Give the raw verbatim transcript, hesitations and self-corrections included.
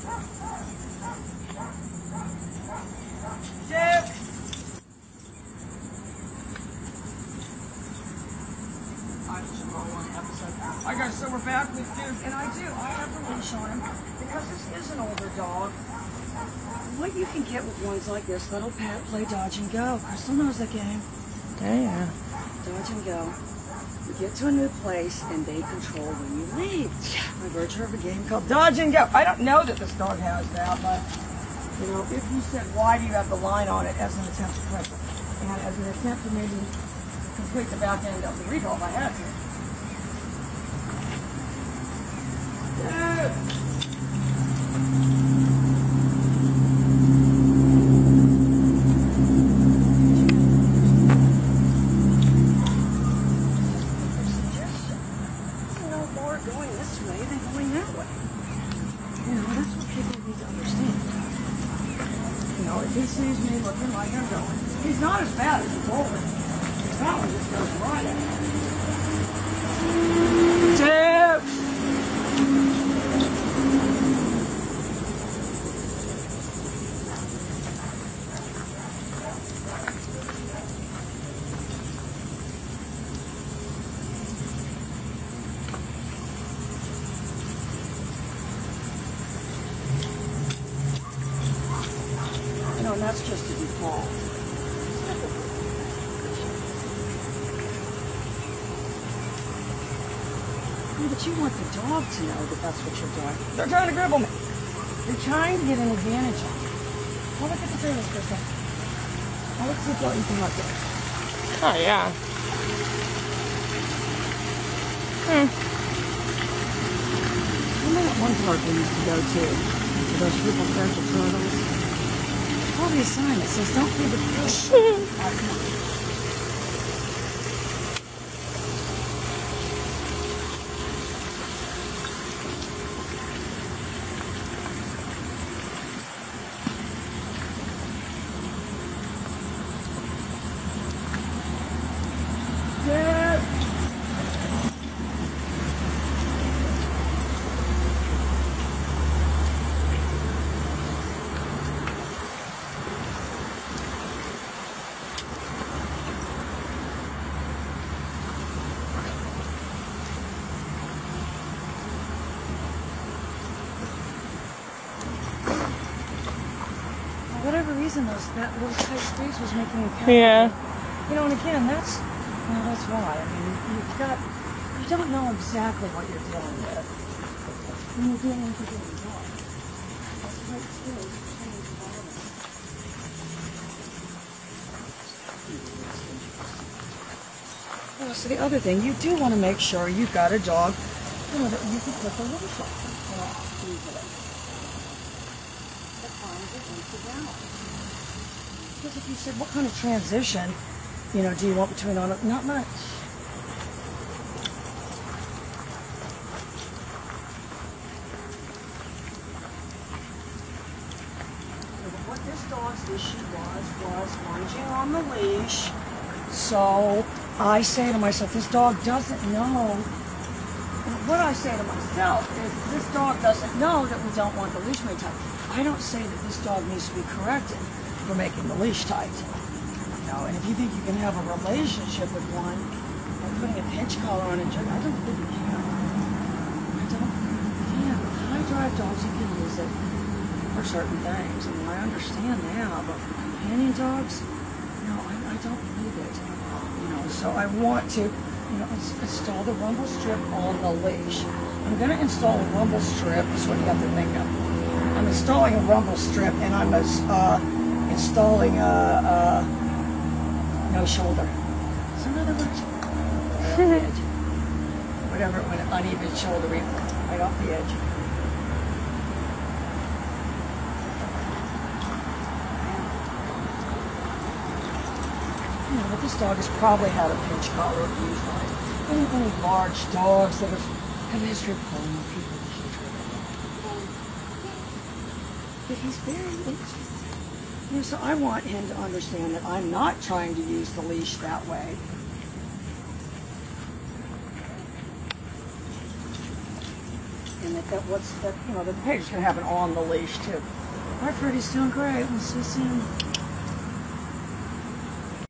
All right, guys, so we're back with Dude, and I do, I have the leash on him, because this is an older dog. What you can get with ones like this, little pet, play dodge and go. Crystal knows that game. Yeah. Dodge and go. You get to a new place, and they control when you leave. By virtue of a game called dodge and go. I don't know that this dog has that, but, you know, if you said, why do you have the line on it as an attempt to press it? And as an attempt to maybe complete the back end of the recall if I had to. Dude. That's just a default. Yeah, but you want the dog to know that that's what you're doing. They're trying to gribble me. They're trying to get an advantage on you. Well, look at the service person. Well, let's see if you can look at it. Oh, yeah. Hmm. Remember that one park we used to go to? To those triple central turtles? Probably a sign that says don't be the fish. Reason those, that little tight squeeze was making me count. Yeah. You know, and again, that's, you know, that's why. I mean, you've got, you don't know exactly what you're dealing with when you're dealing with a little dog. That tight squeeze changes the bottom. Well, so the other thing, you do want to make sure you've got a dog, you know, that you can put the leash on. Well, easily. Because if you said, what kind of transition, you know, do you want between on it? Not much. What this dog's issue was, was lunging on the leash. So I say to myself, this dog doesn't know. What I say to myself is, this dog doesn't know that we don't want the leash made tight. I don't say that this dog needs to be corrected for making the leash tight. You know, and if you think you can have a relationship with one and putting a pinch collar on a jerk, I don't think you can. I don't think you can. High drive dogs, you can use it for certain things. I mean, I understand now, but for companion dogs, no, I, I don't need it. You know, so I want to, you know, ins install the rumble strip on the leash. I'm going to install a rumble strip. That's what you have to think of. I'm installing a rumble strip, and I'm uh, installing a, a no shoulder. It's another word. Whatever, when uneven shoulder, right off the edge. You know, but this dog has probably had a pinch collar abuse on it. Any, any large dogs that have had a history of pulling on people. But he's very interested. You know, so I want him to understand that I'm not trying to use the leash that way. And and that, that what's that you know the pig's gonna have an on the leash too. All right, Freddie's doing great. We'll see you soon.